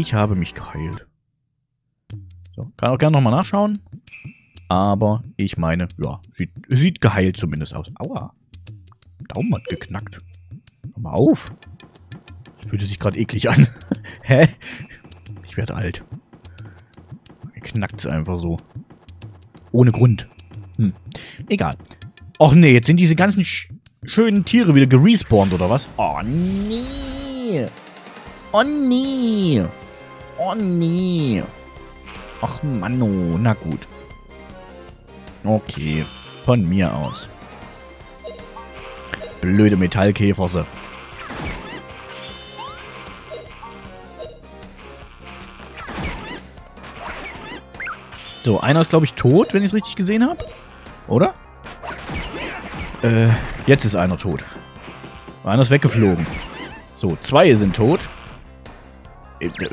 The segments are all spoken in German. Ich habe mich geheilt. So, kann auch gerne nochmal nachschauen. Aber ich meine, ja, sieht geheilt zumindest aus. Aua. Daumen hat geknackt. Hör mal auf. Das fühlte sich gerade eklig an. Hä? Ich werde alt. Mir knackt's einfach so. Ohne Grund. Egal. Och nee, jetzt sind diese ganzen schönen Tiere wieder gerespawnt, oder was? Oh nee. Oh nee. Oh nee. Ach Mann, oh. Na gut. Okay, von mir aus. Blöde Metallkäferse. So, einer ist, glaube ich, tot, wenn ich es richtig gesehen habe. Oder? Jetzt ist einer tot. Einer ist weggeflogen. So, zwei sind tot.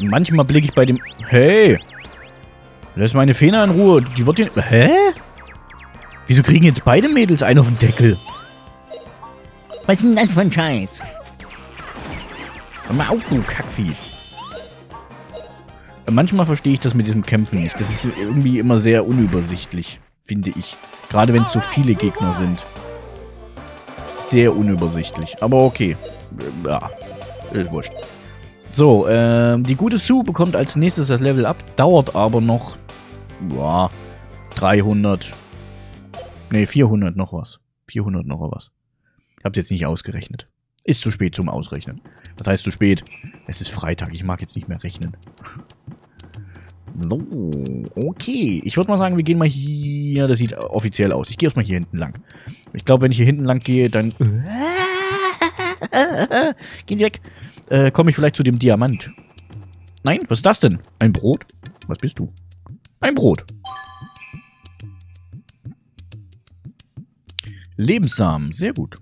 Manchmal blicke ich bei dem... Hey! Lass meine Fena in Ruhe. Die wird hier... Hä? Wieso kriegen jetzt beide Mädels einen auf den Deckel? Was ist denn das für ein Scheiß? Hör mal auf, du Kackvieh. Manchmal verstehe ich das mit diesem Kämpfen nicht. Das ist irgendwie immer sehr unübersichtlich, finde ich. Gerade wenn es so viele Gegner sind. Sehr unübersichtlich. Aber okay. Ja, ist wurscht. So, die gute Sue bekommt als nächstes das Level up. Dauert aber noch, ja, 300... Ne, 400 noch was. 400 noch was. Ich hab's jetzt nicht ausgerechnet. Ist zu spät zum Ausrechnen. Was heißt zu spät? Es ist Freitag, ich mag jetzt nicht mehr rechnen. So, okay. Ich würde mal sagen, wir gehen mal hier... Das sieht offiziell aus. Ich gehe erstmal hier hinten lang. Ich glaube, wenn ich hier hinten lang gehe, dann... Gehen Sie weg. Komme ich vielleicht zu dem Diamant. Nein, was ist das denn? Ein Brot? Was bist du? Ein Brot. Lebenssamen, sehr gut.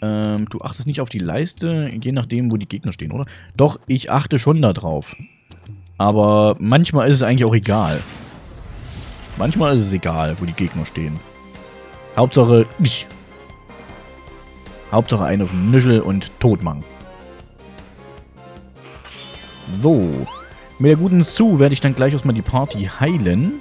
Du achtest nicht auf die Leiste, je nachdem, wo die Gegner stehen, oder? Doch, ich achte schon da drauf. Aber manchmal ist es eigentlich auch egal. Manchmal ist es egal, wo die Gegner stehen. Hauptsache... Hauptsache einen auf den Nischel und Totmann. So. Mit der guten Sue werde ich dann gleich erstmal die Party heilen.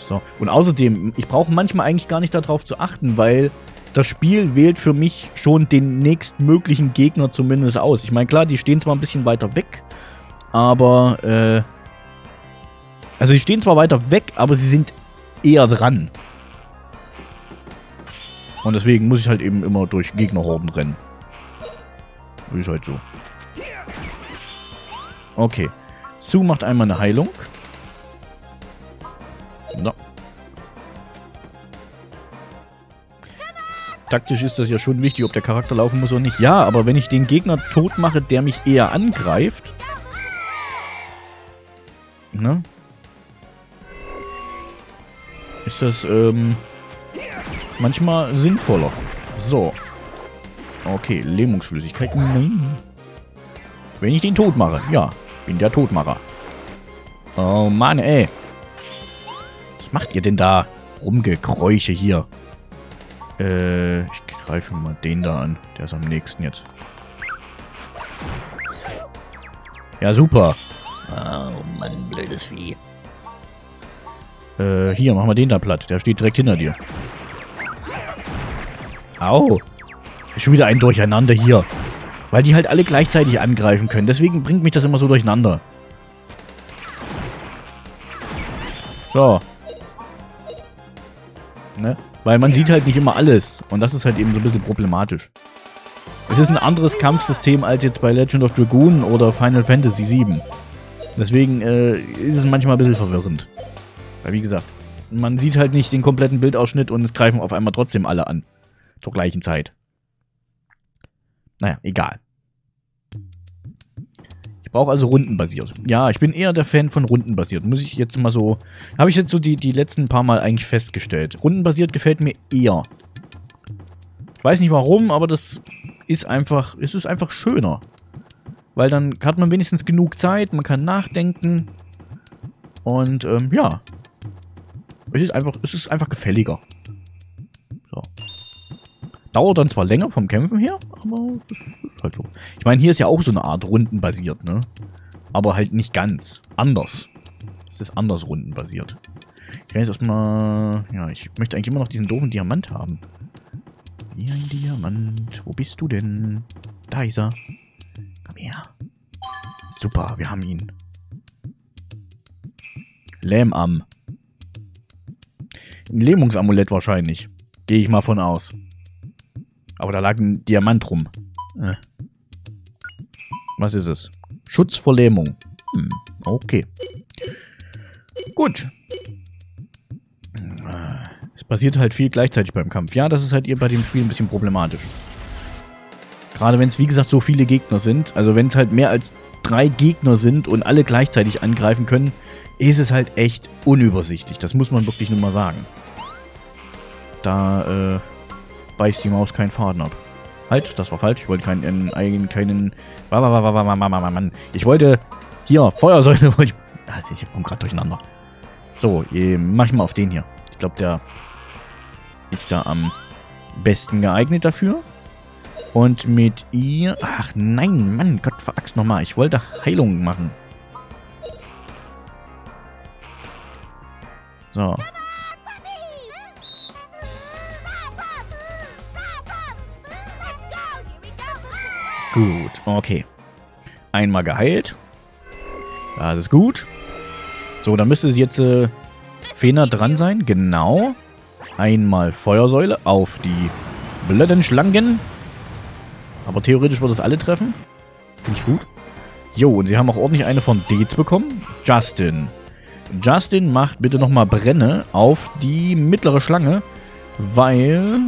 So. Und außerdem, ich brauche manchmal eigentlich gar nicht darauf zu achten, weil das Spiel wählt für mich schon den nächstmöglichen Gegner zumindest aus. Ich meine, klar, die stehen zwar ein bisschen weiter weg, aber, also die stehen zwar weiter weg, aber sie sind eher dran. Und deswegen muss ich halt eben immer durch Gegnerhorden rennen. Ist halt so. Okay. Sue macht einmal eine Heilung. So. Taktisch ist das ja schon wichtig, ob der Charakter laufen muss oder nicht. Ja, aber wenn ich den Gegner tot mache, der mich eher angreift... Ne? Ist das, manchmal sinnvoller. So. Okay, Lähmungsflüssigkeit. Nein. Wenn ich den tot mache. Ja, bin der Totmacher. Oh Mann, ey. Was macht ihr denn da? Rumgekräusche hier. Ich greife mal den da an. Der ist am nächsten jetzt. Ja, super. Oh Mann, blödes Vieh. Hier, machen wir den da platt. Der steht direkt hinter dir. Au. Ist schon wieder ein Durcheinander hier. Weil die halt alle gleichzeitig angreifen können. Deswegen bringt mich das immer so durcheinander. So. Ne? Weil man sieht halt nicht immer alles. Und das ist halt eben so ein bisschen problematisch. Es ist ein anderes Kampfsystem als jetzt bei Legend of Dragoon oder Final Fantasy VII. Deswegen ist es manchmal ein bisschen verwirrend. Weil wie gesagt, man sieht halt nicht den kompletten Bildausschnitt und es greifen auf einmal trotzdem alle an. Zur gleichen Zeit. Naja, egal. Ich brauche also rundenbasiert. Ja, ich bin eher der Fan von rundenbasiert. Muss ich jetzt mal so... Habe ich jetzt so die letzten paar Mal eigentlich festgestellt. Rundenbasiert gefällt mir eher. Ich weiß nicht warum, aber das ist einfach... Es ist einfach schöner. Weil dann hat man wenigstens genug Zeit, man kann nachdenken. Und, ja. Es ist einfach gefälliger. So. Dauert dann zwar länger vom Kämpfen her, aber ist halt so. Ich meine, hier ist ja auch so eine Art rundenbasiert, ne? Aber halt nicht ganz. Anders. Es ist anders rundenbasiert. Ich kann jetzt erstmal... Ja, ich möchte eigentlich immer noch diesen doofen Diamant haben. Hier ein Diamant. Wo bist du denn? Da ist er. Komm her. Super, wir haben ihn. Lähmarm. Ein Lähmungsamulett wahrscheinlich. Gehe ich mal von aus. Aber da lag ein Diamant rum. Was ist es? Schutz vor Lähmung. Hm, okay. Gut. Es passiert halt viel gleichzeitig beim Kampf. Ja, das ist halt bei dem Spiel ein bisschen problematisch. Gerade wenn es, wie gesagt, so viele Gegner sind. Also wenn es halt mehr als 3 Gegner sind und alle gleichzeitig angreifen können, ist es halt echt unübersichtlich. Das muss man wirklich nur mal sagen. Da beißt die Maus keinen Faden ab. Halt, das war falsch. Ich wollte keinen... Ich wollte... Hier, Feuersäule wollte ich... Also ich komme gerade durcheinander. So, mach ich mal auf den hier. Ich glaube, der ist da am besten geeignet dafür. Und mit ihr... Ach nein, Mann, Gott, verachst nochmal. Ich wollte Heilung machen. So. Gut, okay. Einmal geheilt. Das ist gut. So, dann müsste es jetzt Fena dran sein. Genau. Einmal Feuersäule auf die blöden Schlangen. Aber theoretisch würde es alle treffen. Finde ich gut. Jo, und sie haben auch ordentlich eine von Dates bekommen. Justin. Justin macht bitte nochmal Brenne auf die mittlere Schlange, weil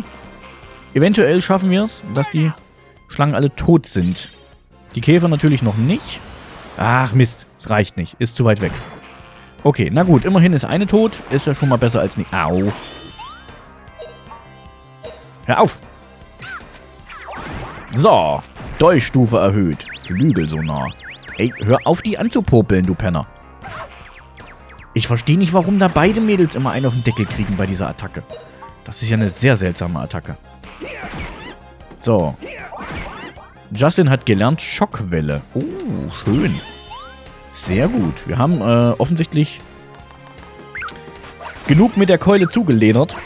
eventuell schaffen wir es, dass die Schlangen alle tot sind. Die Käfer natürlich noch nicht. Ach Mist, es reicht nicht. Ist zu weit weg. Okay, na gut, immerhin ist eine tot. Ist ja schon mal besser als nicht. Au. Hör auf! So, Dolchstufe erhöht. Flügel so nah. Ey, hör auf, die anzupopeln, du Penner. Ich verstehe nicht, warum da beide Mädels immer einen auf den Deckel kriegen bei dieser Attacke. Das ist ja eine sehr seltsame Attacke. So. Justin hat gelernt Schockwelle. Oh, schön. Sehr gut. Wir haben offensichtlich genug mit der Keule zugeledert,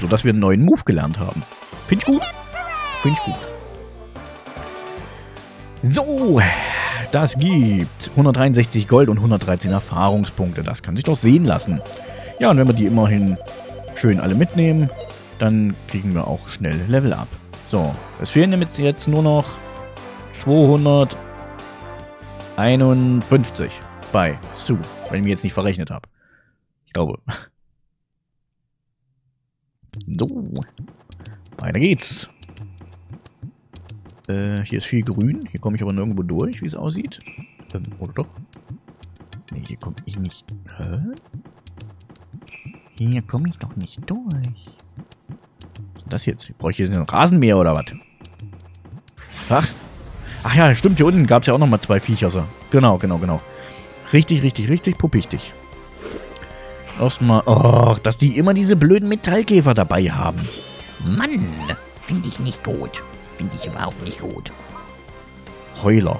sodass wir einen neuen Move gelernt haben. Finde ich gut. Finde ich gut. So. Das gibt 163 Gold und 113 Erfahrungspunkte. Das kann sich doch sehen lassen. Ja, und wenn wir die immerhin schön alle mitnehmen, dann kriegen wir auch schnell Level up. So, es fehlen jetzt nur noch 251 bei Sue, wenn ich mich jetzt nicht verrechnet habe. Ich glaube. So, weiter geht's. Hier ist viel grün. Hier komme ich aber nirgendwo durch, wie es aussieht. Oder doch? Nee, hier komme ich nicht. Hä? Hier komme ich doch nicht durch. Was ist das jetzt? Ich brauche hier einen Rasenmäher oder was? Ach. Ach ja, stimmt. Hier unten gab es ja auch nochmal 2 Viecher. So. Genau. Richtig puppichtig. Erstmal. Oh, dass die immer diese blöden Metallkäfer dabei haben. Mann, finde ich nicht gut. Finde ich überhaupt nicht gut. Heuler.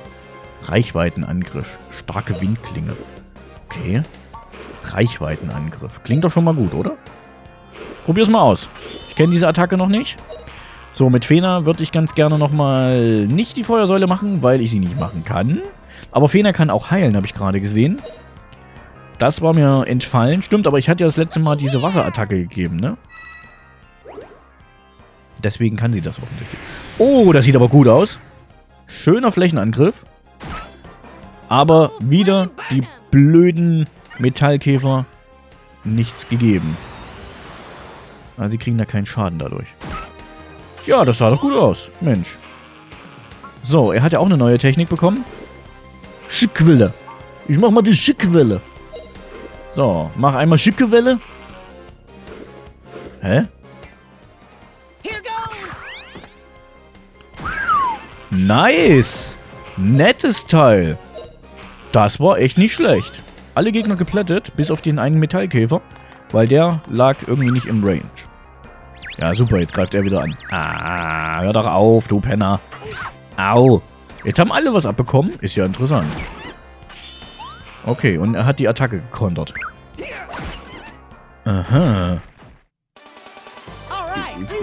Reichweitenangriff. Starke Windklinge. Okay. Reichweitenangriff. Klingt doch schon mal gut, oder? Probier's mal aus. Ich kenne diese Attacke noch nicht. So, mit Fena würde ich ganz gerne nochmal nicht die Feuersäule machen, weil ich sie nicht machen kann. Aber Fena kann auch heilen, habe ich gerade gesehen. Das war mir entfallen. Stimmt, aber ich hatte ja das letzte Mal diese Wasserattacke gegeben, ne? Deswegen kann sie das offensichtlich. Oh, das sieht aber gut aus. Schöner Flächenangriff. Aber wieder die blöden Metallkäfer nichts gegeben. Also sie kriegen da keinen Schaden dadurch. Ja, das sah doch gut aus. Mensch. So, er hat ja auch eine neue Technik bekommen. Schickwelle. Ich mach mal die Schickwelle. So, mach einmal Schickwelle. Hä? Nice! Nettes Teil! Das war echt nicht schlecht. Alle Gegner geplättet, bis auf den einen Metallkäfer, weil der lag irgendwie nicht im Range. Ja, super, jetzt greift er wieder an. Ah, hör doch auf, du Penner. Au! Jetzt haben alle was abbekommen. Ist ja interessant. Okay, und er hat die Attacke gekontert. Aha.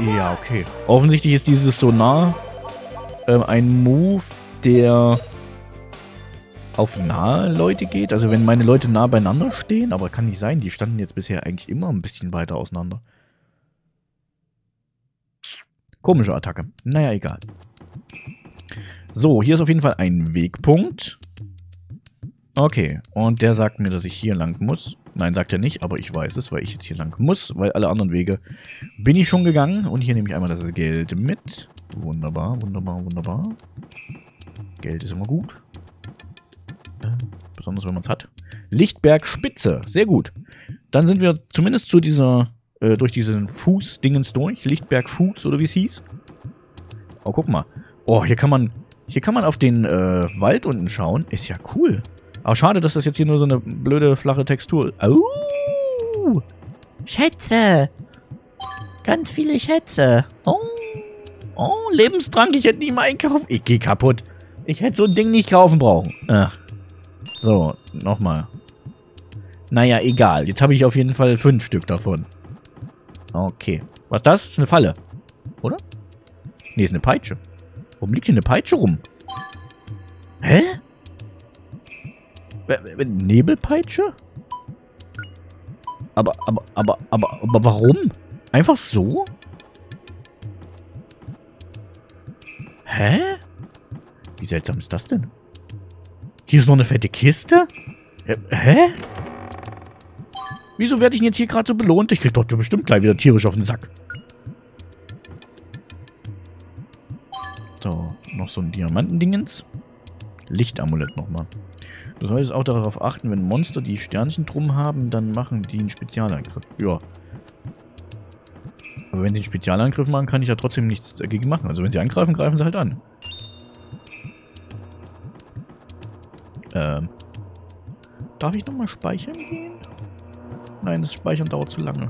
Ja, okay. Offensichtlich ist dieses Sonar ein Move, der auf nahe Leute geht. Also wenn meine Leute nah beieinander stehen, aber kann nicht sein, die standen jetzt bisher eigentlich immer ein bisschen weiter auseinander. Komische Attacke. Naja, egal. So, hier ist auf jeden Fall ein Wegpunkt. Okay, und der sagt mir, dass ich hier lang muss. Nein, sagt er nicht, aber ich weiß es, weil ich jetzt hier lang muss, weil alle anderen Wege bin ich schon gegangen. Und hier nehme ich einmal das Geld mit. Wunderbar, wunderbar, wunderbar. Geld ist immer gut. Besonders, wenn man es hat. Lichtbergspitze, sehr gut. Dann sind wir zumindest zu dieser, durch diesen Fuß-Dingens durch. Lichtbergfuß, oder wie es hieß. Oh, guck mal. Oh, hier kann man auf den Wald unten schauen. Ist ja cool. Aber schade, dass das jetzt hier nur so eine blöde, flache Textur ist. Oh, Schätze. Ganz viele Schätze. Oh, oh, Lebenstrank. Ich hätte nie mal einkaufen. Ich gehe kaputt. Ich hätte so ein Ding nicht kaufen brauchen. Ach. So, nochmal. Naja, egal. Jetzt habe ich auf jeden Fall 5 Stück davon. Okay. Was ist das? Ist eine Falle. Oder? Ne, ist eine Peitsche. Warum liegt hier eine Peitsche rum? Hä? Nebelpeitsche? Aber warum? Einfach so? Hä? Wie seltsam ist das denn? Hier ist noch eine fette Kiste? Hä? Wieso werde ich denn jetzt hier gerade so belohnt? Ich krieg doch bestimmt gleich wieder tierisch auf den Sack. So, noch so ein Diamantendingens. Lichtamulett nochmal. Du solltest auch darauf achten, wenn Monster die Sternchen drum haben, dann machen die einen Spezialangriff. Ja. Aber wenn sie einen Spezialangriff machen, kann ich ja trotzdem nichts dagegen machen. Also wenn sie angreifen, greifen sie halt an. Darf ich nochmal speichern gehen? Nein, das Speichern dauert zu lange.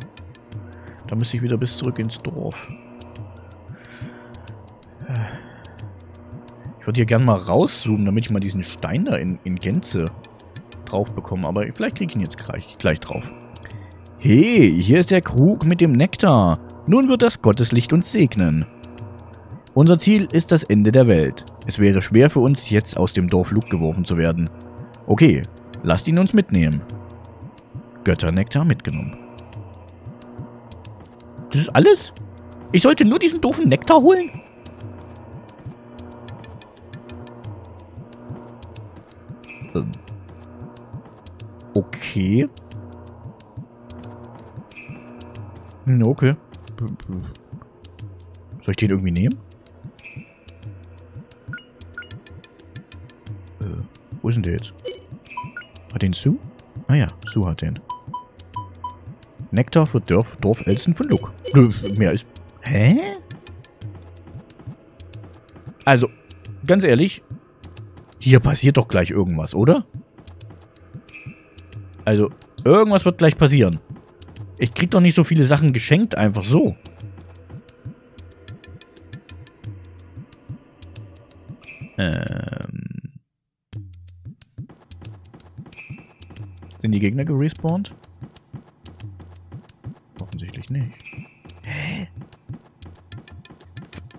Da müsste ich wieder bis zurück ins Dorf. Ich würde hier gerne mal rauszoomen, damit ich mal diesen Stein da in Gänze drauf bekomme. Aber vielleicht kriege ich ihn jetzt gleich drauf. Hey, hier ist der Krug mit dem Nektar. Nun wird das Gotteslicht uns segnen. Unser Ziel ist das Ende der Welt. Es wäre schwer für uns, jetzt aus dem Dorf Lug geworfen zu werden. Okay, lasst ihn uns mitnehmen. Götternektar mitgenommen. Das ist alles? Ich sollte nur diesen doofen Nektar holen? Okay. Okay. Soll ich den irgendwie nehmen? Wo ist denn der jetzt? Hat den Sue? Ah ja, Sue hat den. Nektar für Dorf Elsen von Luck. Mehr ist... Hä? Also, ganz ehrlich... Hier passiert doch gleich irgendwas, oder? Also, irgendwas wird gleich passieren. Ich krieg doch nicht so viele Sachen geschenkt, einfach so. Sind die Gegner gerespawnt? Offensichtlich nicht. Hä?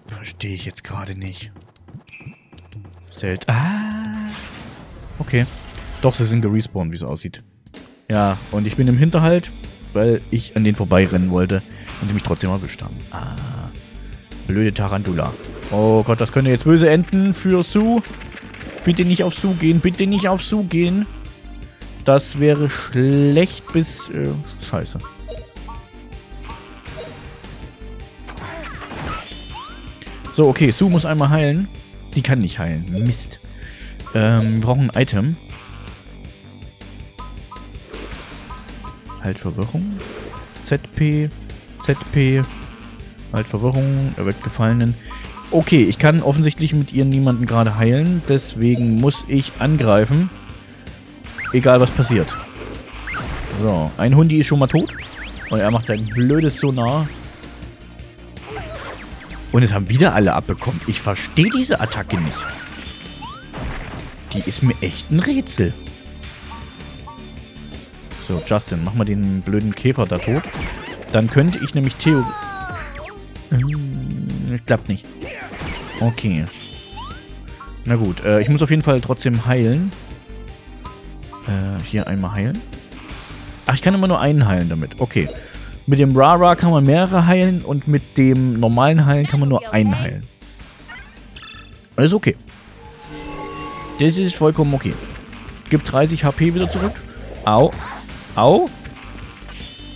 Verstehe ich jetzt gerade nicht. Zelt. Ah. Okay. Doch, sie sind gerespawnt, wie es aussieht. Ja, und ich bin im Hinterhalt, weil ich an denen vorbeirennen wollte und sie mich trotzdem erwischt haben. Ah. Blöde Tarantula. Oh Gott, das könnte jetzt böse enden für Sue. Bitte nicht auf Sue gehen, bitte nicht auf Sue gehen. Das wäre schlecht bis... scheiße. So, okay, Sue muss einmal heilen. Die kann nicht heilen. Mist. Wir brauchen ein Item. Halt Verwirrung. ZP. ZP. Halt Verwirrung. Erweckt Gefallenen. Okay, ich kann offensichtlich mit ihr niemanden gerade heilen. Deswegen muss ich angreifen. Egal, was passiert. So, ein Hundi ist schon mal tot. Und er macht sein blödes Sonar. Und es haben wieder alle abbekommen. Ich verstehe diese Attacke nicht. die ist mir echt ein Rätsel. So, Justin, mach mal den blöden Käfer da tot. Dann könnte ich nämlich Theo... klappt nicht. Okay. Na gut, ich muss auf jeden Fall trotzdem heilen. Hier einmal heilen. Ach, ich kann immer nur einen heilen damit. Okay. Mit dem Rara kann man mehrere heilen und mit dem normalen Heilen kann man nur einen heilen. Alles okay. Das ist vollkommen okay. Gibt 30 HP wieder zurück. Au. Au.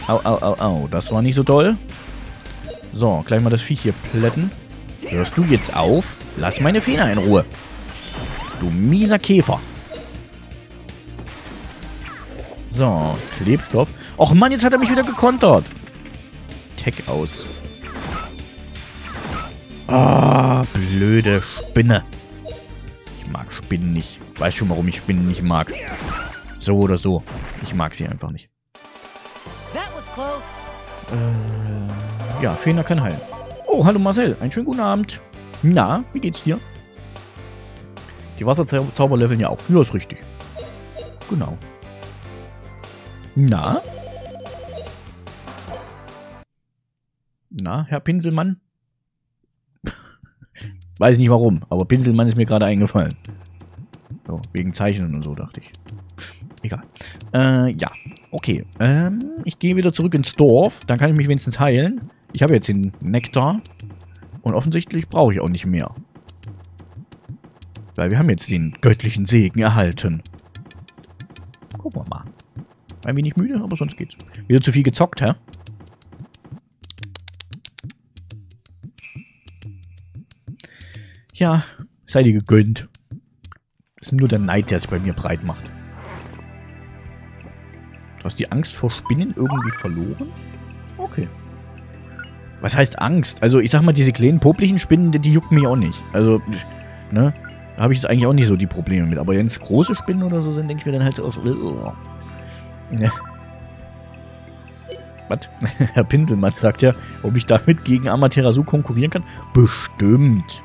Au, au, au, au. Das war nicht so toll. So, gleich mal das Viech hier plätten. Hörst du jetzt auf? Lass meine Finger in Ruhe. Du mieser Käfer. So, Klebstoff. Och Mann, jetzt hat er mich wieder gekontert. Tech aus. Ah, blöde Spinne. Ich mag Spinnen nicht. Weiß schon, warum ich Spinnen nicht mag. So oder so. Ich mag sie einfach nicht. Ja, Fena kann heilen. Oh, hallo Marcel. Einen schönen guten Abend. Na, wie geht's dir? Die Wasserzauber leveln ja auch. Ja, ist richtig. Genau. Na? Na, Herr Pinselmann? Weiß nicht warum, aber Pinselmann ist mir gerade eingefallen. So, wegen Zeichnen und so, dachte ich. Egal. Ja, okay. Ich gehe wieder zurück ins Dorf, dann kann ich mich wenigstens heilen. Ich habe jetzt den Nektar und offensichtlich brauche ich auch nicht mehr. Weil wir haben jetzt den göttlichen Segen erhalten. Gucken wir mal. Ein wenig müde, aber sonst geht's. Wieder zu viel gezockt, hä? Ja, sei dir gegönnt. Ist nur der Neid, der es bei mir breit macht. Du hast die Angst vor Spinnen irgendwie verloren? Okay. Was heißt Angst? Also ich sag mal, diese kleinen, popeligen Spinnen, die jucken mich auch nicht. Also, ne? Da habe ich jetzt eigentlich auch nicht so die Probleme mit. Aber wenn es große Spinnen oder so sind, denke ich mir dann halt so aus... Ja. Was? Herr Pinselmann sagt ja, ob ich damit gegen Amaterasu konkurrieren kann? Bestimmt.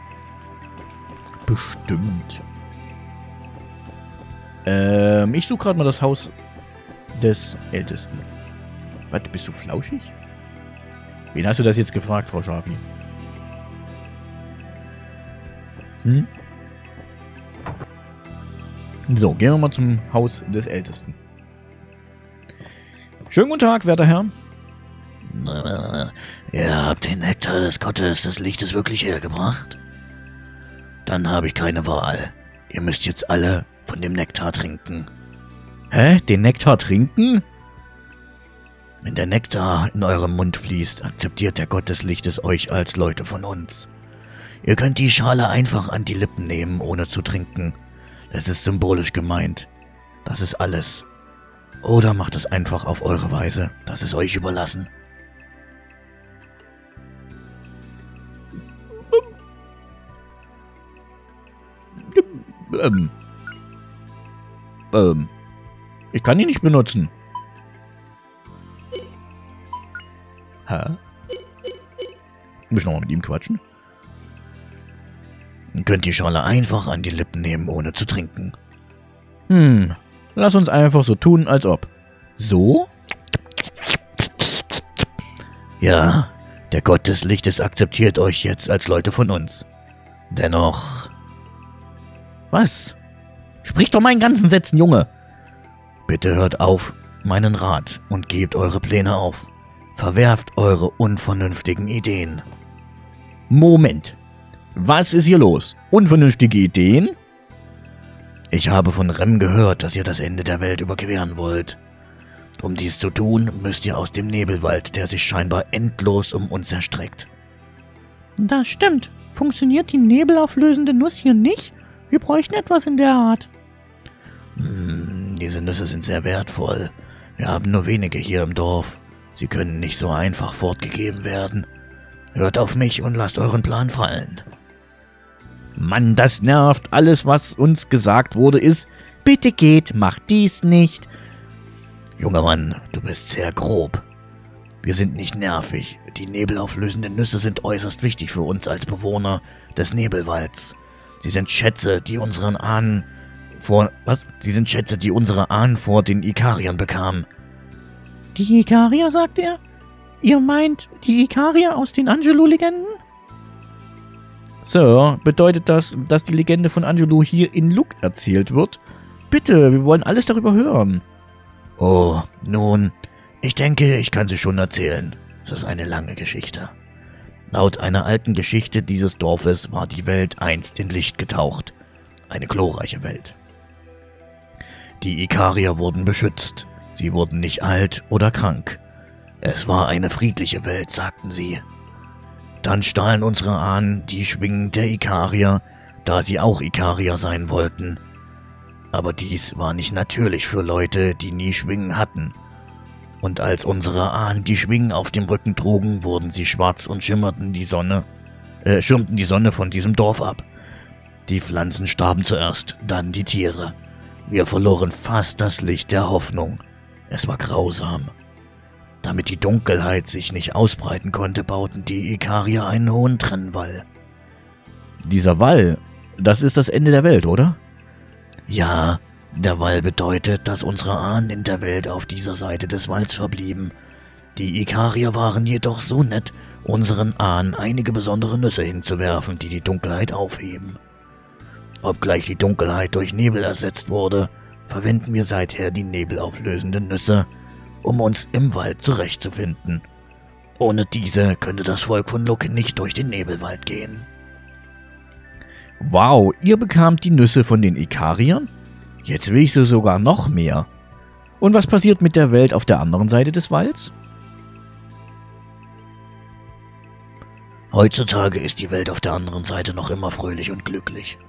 Bestimmt. Ich suche gerade mal das Haus des Ältesten. Was, bist du flauschig? Wen hast du das jetzt gefragt, Frau Schafi? Hm? So, gehen wir mal zum Haus des Ältesten. Schönen guten Tag, werter Herr. Ihr habt den Nektar des Gottes des Lichtes wirklich hergebracht? Dann habe ich keine Wahl. Ihr müsst jetzt alle von dem Nektar trinken. Hä? Den Nektar trinken? Wenn der Nektar in eurem Mund fließt, akzeptiert der Gott des Lichtes euch als Leute von uns. Ihr könnt die Schale einfach an die Lippen nehmen, ohne zu trinken. Das ist symbolisch gemeint. Das ist alles. Oder macht es einfach auf eure Weise. Das ist euch überlassen. Ich kann ihn nicht benutzen. Hä? Muss ich nochmal mit ihm quatschen? Ihr könnt die Schale einfach an die Lippen nehmen, ohne zu trinken. Hm. Lass uns einfach so tun, als ob. So? Ja, der Gott des Lichtes akzeptiert euch jetzt als Leute von uns. Dennoch... Was? Sprich doch mal in ganzen Sätzen, Junge! Bitte hört auf meinen Rat und gebt eure Pläne auf. Verwerft eure unvernünftigen Ideen. Moment. Was ist hier los? Unvernünftige Ideen? Ich habe von Rem gehört, dass ihr das Ende der Welt überqueren wollt. Um dies zu tun, müsst ihr aus dem Nebelwald, der sich scheinbar endlos um uns erstreckt. Das stimmt. Funktioniert die nebelauflösende Nuss hier nicht? Wir bräuchten etwas in der Art. Diese Nüsse sind sehr wertvoll. Wir haben nur wenige hier im Dorf. Sie können nicht so einfach fortgegeben werden. Hört auf mich und lasst euren Plan fallen. Mann, das nervt. Alles, was uns gesagt wurde, ist, bitte geht, macht dies nicht. Junger Mann, du bist sehr grob. Wir sind nicht nervig. Die nebelauflösenden Nüsse sind äußerst wichtig für uns als Bewohner des Nebelwalds. Sie sind Schätze, die unseren Ahnen vor... Was? Sie sind Schätze, die unsere Ahnen vor den Ikariern bekamen. Die Ikarier, sagt er? Ihr meint die Ikarier aus den Angelou-Legenden? Sir, bedeutet das, dass die Legende von Angelou hier in Luke erzählt wird? Bitte, wir wollen alles darüber hören. Oh, nun, ich denke, ich kann sie schon erzählen. Es ist eine lange Geschichte. Laut einer alten Geschichte dieses Dorfes war die Welt einst in Licht getaucht. Eine glorreiche Welt. Die Ikarier wurden beschützt. Sie wurden nicht alt oder krank. Es war eine friedliche Welt, sagten sie. Dann stahlen unsere Ahnen die Schwingen der Ikarier, da sie auch Ikarier sein wollten. Aber dies war nicht natürlich für Leute, die nie Schwingen hatten. Und als unsere Ahnen die Schwingen auf dem Rücken trugen, wurden sie schwarz und schirmten die Sonne von diesem Dorf ab. Die Pflanzen starben zuerst, dann die Tiere. Wir verloren fast das Licht der Hoffnung. Es war grausam. Damit die Dunkelheit sich nicht ausbreiten konnte, bauten die Ikarier einen hohen Trennwall. Dieser Wall, das ist das Ende der Welt, oder? Ja. Der Wall bedeutet, dass unsere Ahnen in der Welt auf dieser Seite des Walls verblieben. Die Ikarier waren jedoch so nett, unseren Ahnen einige besondere Nüsse hinzuwerfen, die die Dunkelheit aufheben. Obgleich die Dunkelheit durch Nebel ersetzt wurde, verwenden wir seither die nebelauflösenden Nüsse, um uns im Wald zurechtzufinden. Ohne diese könnte das Volk von Luke nicht durch den Nebelwald gehen. Wow, ihr bekamt die Nüsse von den Ikariern? Jetzt will ich so sogar noch mehr. Und was passiert mit der Welt auf der anderen Seite des Walls? Heutzutage ist die Welt auf der anderen Seite noch immer fröhlich und glücklich.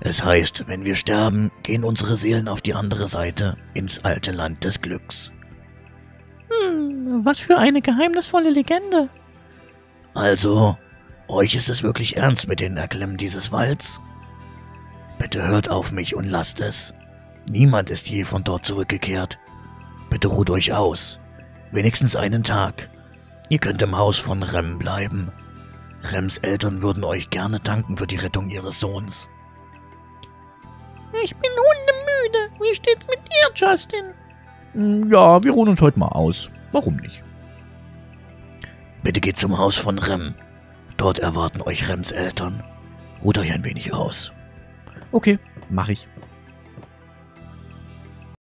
Es heißt, wenn wir sterben, gehen unsere Seelen auf die andere Seite, ins alte Land des Glücks. Hm, was für eine geheimnisvolle Legende. Also, euch ist es wirklich ernst mit den Erklimmen dieses Walds? Bitte hört auf mich und lasst es. Niemand ist je von dort zurückgekehrt. Bitte ruht euch aus. Wenigstens einen Tag. Ihr könnt im Haus von Rem bleiben. Rems Eltern würden euch gerne danken für die Rettung ihres Sohns. Ich bin hundemüde. Wie steht's mit dir, Justin? Ja, wir ruhen uns heute mal aus. Warum nicht? Bitte geht zum Haus von Rem. Dort erwarten euch Rems Eltern. Ruht euch ein wenig aus. Okay, mach ich.